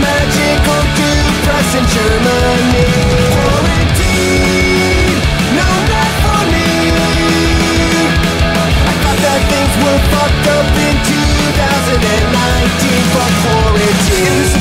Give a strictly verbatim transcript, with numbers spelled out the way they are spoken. magical to press in Germany. Fucked up in two thousand nineteen for quarantine.